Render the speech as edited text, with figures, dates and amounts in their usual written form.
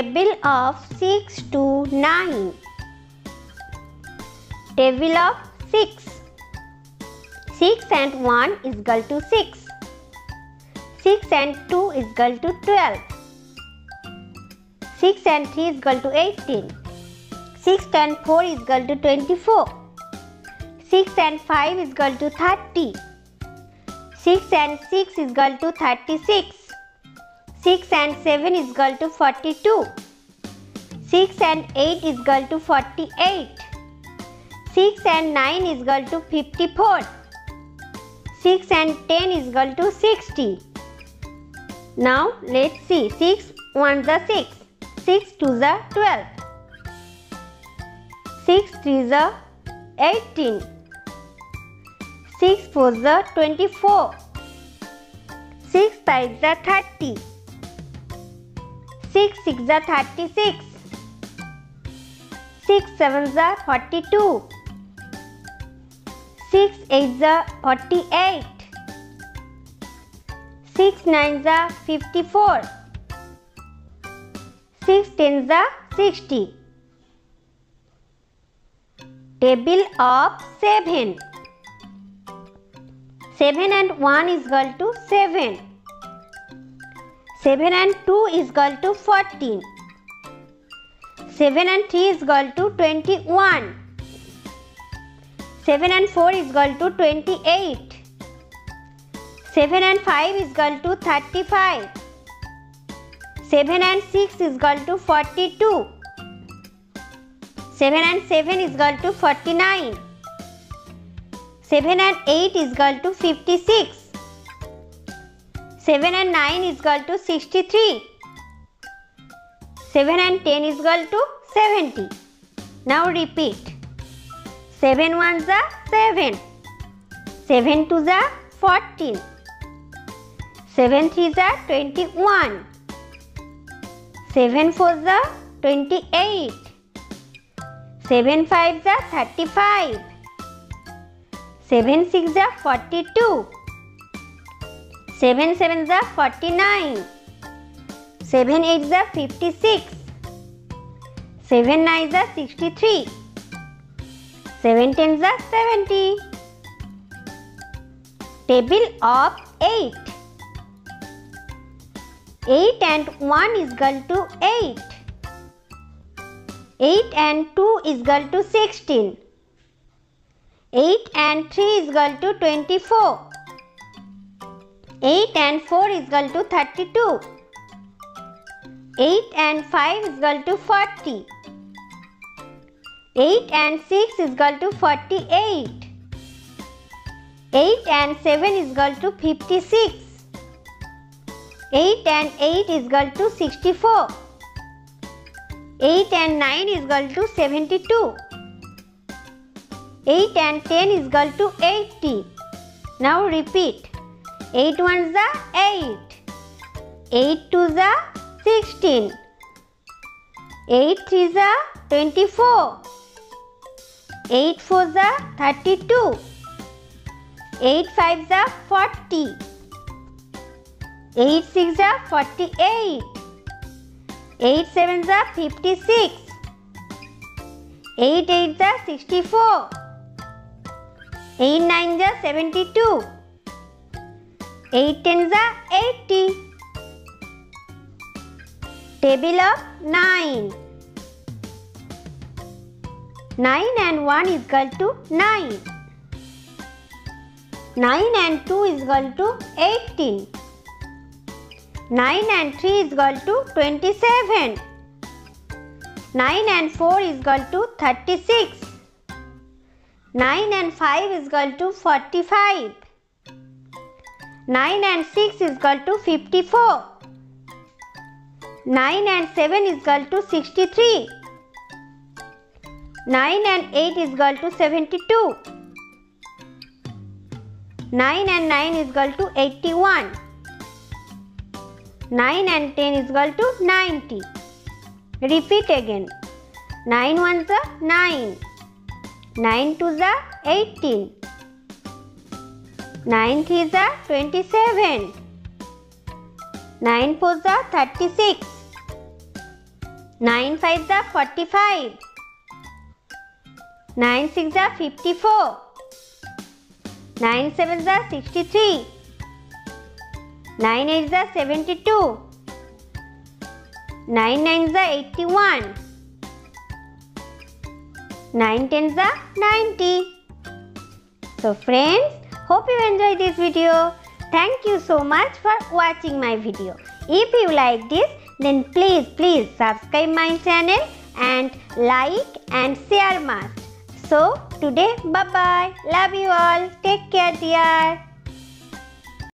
Table of 6 to 9. Table of 6. 6 and 1 is equal to 6. 6 and 2 is equal to 12. 6 and 3 is equal to 18. 6 and 4 is equal to 24. 6 and 5 is equal to 30. 6 and 6 is equal to 36. 6 and 7 is equal to 42. 6 and 8 is equal to 48. 6 and 9 is equal to 54. 6 and 10 is equal to 60. Now let's see. 6 1s are 6. 6 2s are 12. 6 3s are 18. 6 4s are 24. 6 5s are 30. 6 6s are 36. 6 7s are 42. 6 8s are 48. 6 9s are 54. 6 10s are 60. Table of 7. 7 and 1 is equal to 7. 7 and 2 is equal to 14. 7 and 3 is equal to 21. 7 and 4 is equal to 28. 7 and 5 is equal to 35. 7 and 6 is equal to 42. 7 and 7 is equal to 49. 7 and 8 is equal to 56. 7 and 9 is equal to 63. 7 and 10 is equal to 70. Now repeat. 7 1s are 7. 7 2s are 14. 7 3s are 21. 7 4s are 28. 7 5s are 35. 7 6s are 42. 7 7s are 49. 7 8s are 56. 7 9s are 63. 7 10s are 70. Table of 8. 8 and 1 is equal to 8. 8 and 2 is equal to 16. 8 and 3 is equal to 24. 8 and 4 is equal to 32. 8 and 5 is equal to 40. 8 and 6 is equal to 48. 8 and 7 is equal to 56. 8 and 8 is equal to 64. 8 and 9 is equal to 72. 8 and 10 is equal to 80. Now repeat. 8 1s are 8. 8 2s are 16. 8 3s are 24. 8 4s are 32. 8 5s are 40. 8 6s are 48. 8 7s are 56. 8 8s are 64. 8 9s are 72. 8 10s are 80. Table of 9. 9 and 1 is equal to 9. 9 and 2 is equal to 18. 9 and 3 is equal to 27. 9 and 4 is equal to 36. 9 and 5 is equal to 45. 9 and 6 is equal to 54. 9 and 7 is equal to 63. 9 and 8 is equal to 72. 9 and 9 is equal to 81. 9 and 10 is equal to 90. Repeat again. 9 1s are 9. 9 2s are 18. 9 3s are 27. 9 4s are 36. 9 5s are 45. 9 6s are 54. 9 7s are 63. 9 8s are 72. 9 9s are 81. 9 10s are 90. So friends, hope you enjoyed this video. Thank you so much for watching my video. If you like this, then please subscribe my channel and like and share must. So today, bye bye. Love you all. Take care, dear.